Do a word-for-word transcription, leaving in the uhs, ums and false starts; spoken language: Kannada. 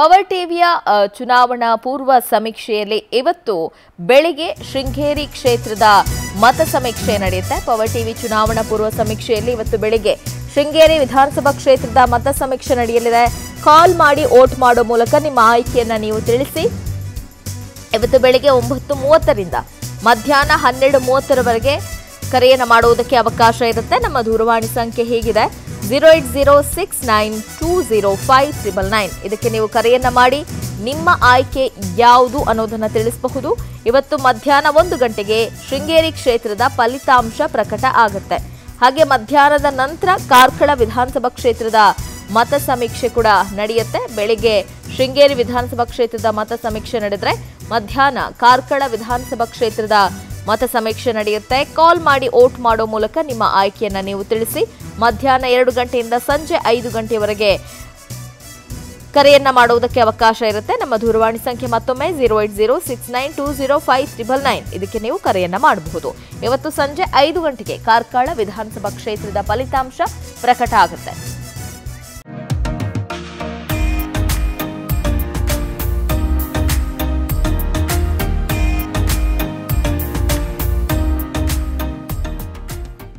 ಪವರ್ ಟಿವಿಯ ಚುನಾವಣಾ ಪೂರ್ವ ಸಮೀಕ್ಷೆಯಲ್ಲಿ ಇವತ್ತು ಬೆಳಗ್ಗೆ ಶೃಂಗೇರಿ ಕ್ಷೇತ್ರದ ಮತ ಸಮೀಕ್ಷೆ ನಡೆಯುತ್ತೆ। ಪವರ್ ಟಿವಿ ಚುನಾವಣಾ ಪೂರ್ವ ಸಮೀಕ್ಷೆಯಲ್ಲಿ ಇವತ್ತು ಬೆಳಗ್ಗೆ ಶೃಂಗೇರಿ ವಿಧಾನಸಭಾ ಕ್ಷೇತ್ರದ ಮತ ಸಮೀಕ್ಷೆ ನಡೆಯಲಿದೆ। ಕಾಲ್ ಮಾಡಿ ವೋಟ್ ಮಾಡೋ ಮೂಲಕ ನಿಮ್ಮ ಆಯ್ಕೆಯನ್ನು ನೀವು ತಿಳಿಸಿ। ಇವತ್ತು ಬೆಳಗ್ಗೆ ಒಂಬತ್ತು ಮೂವತ್ತು ರಿಂದ ಮಧ್ಯಾಹ್ನ ಹನ್ನೆರಡು ಮೂವತ್ತು ರವರೆಗೆ ಕರೆಯನ್ನು ಮಾಡೋದಕ್ಕೆ ಅವಕಾಶ ಇರುತ್ತೆ। ನಮ್ಮ ದೂರವಾಣಿ ಸಂಖ್ಯೆ ಹೀಗಿದೆ zero eight zero six nine two zero five triple nine. ಇದಕ್ಕೆ ನೀವು ಕರೆಯನ್ನು ಮಾಡಿ ನಿಮ್ಮ ಆಯ್ಕೆ ಯಾವುದು ಅನ್ನೋದನ್ನ ತಿಳಿಸಬಹುದು। ಇವತ್ತು ಮಧ್ಯಾಹ್ನ ಒಂದು ಗಂಟೆಗೆ ಶೃಂಗೇರಿ ಕ್ಷೇತ್ರದ ಫಲಿತಾಂಶ ಪ್ರಕಟ ಆಗುತ್ತೆ। ಹಾಗೆ ಮಧ್ಯಾಹ್ನದ ನಂತರ कारकड़ ವಿಧಾನಸಭಾ ಕ್ಷೇತ್ರದ ಮತ ಸಮೀಕ್ಷೆ ಕೂಡ ನಡೆಯುತ್ತೆ। ಬೆಳಗ್ಗೆ ಶೃಂಗೇರಿ ವಿಧಾನಸಭಾ ಕ್ಷೇತ್ರದ ಮತ ಸಮೀಕ್ಷೆ ನಡೆದರೆ ಮಧ್ಯಾಹ್ನ कारकड़ ವಿಧಾನಸಭಾ ಕ್ಷೇತ್ರದ मत समीक्षे नड़े कॉल वोट मूलक निम्म आय्के मध्याह्न दो गंटेयिंद संजे पाँच गंटेवरेगे करेयन्नु इरुत्ते। नम्म दूरवाणी संख्ये मत्तोम्मे zero eight zero six nine two zero five triple nine इदक्के नीवु करेयन्न माडबहुदु। इवत्तु संजे पाँच गंटेगे कारकड़ विधानसभा क्षेत्ರದ ಫಲಿತಾಂಶ प्रकट आगुत्ते।